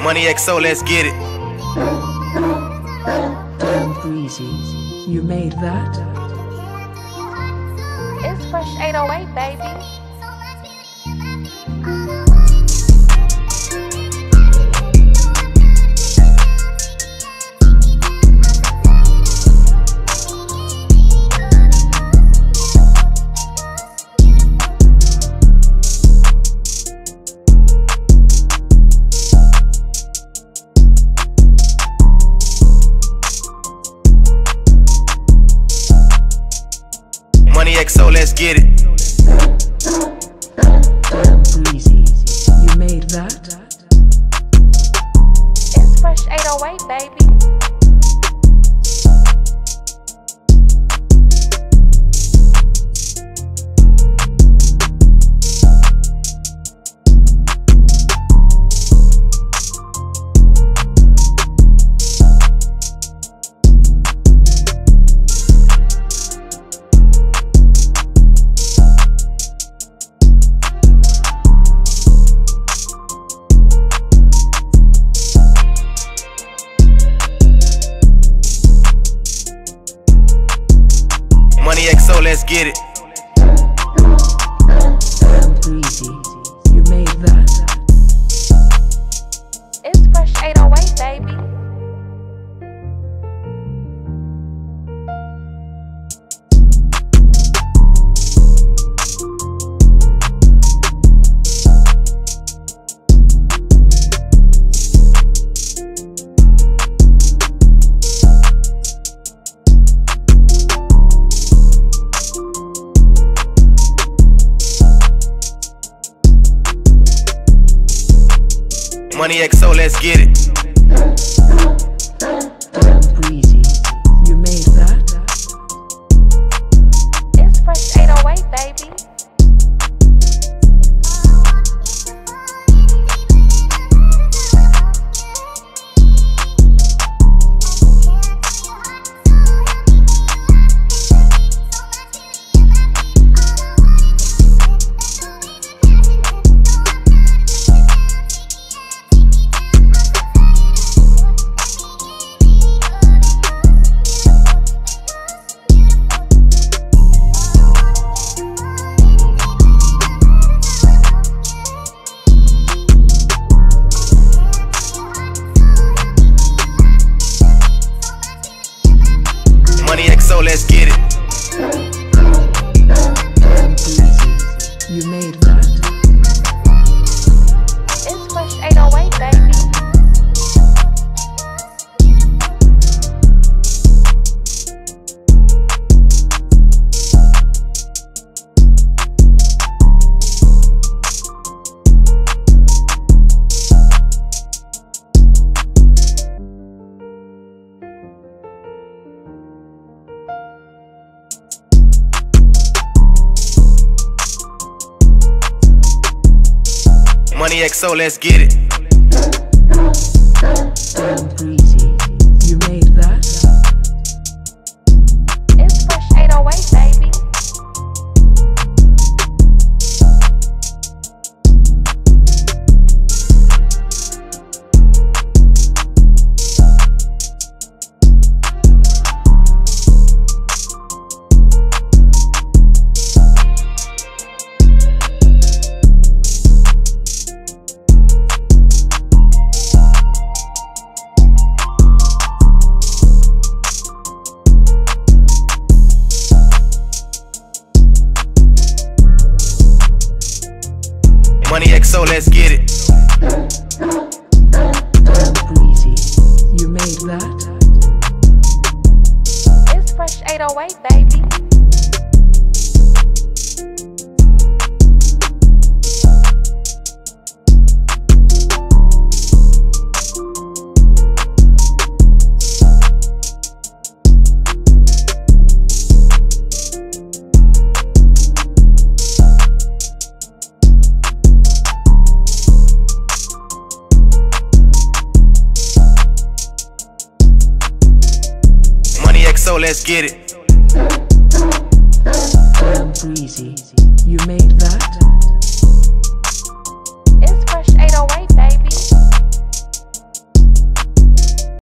MoneyXO, let's get it. Breezy, you made that? It's fresh 808, baby. MoneyXO, let's get it. Breezy, you made that? It's fresh 808, baby. MoneyXO, let's get it. Breezy, you made that. It's fresh 808, baby. MoneyXO, let's get it. Breezy, you made that? It's fresh 808, baby. MoneyXO, let's get it. Breezy, you made that? It's fresh 808, baby. MoneyXO, let's get it. Breezy, you made that? It's fresh 808, baby. MoneyXO, let's get it. Breezy, you made that? It's fresh 808, baby. So let's get it. Breezy, you made that?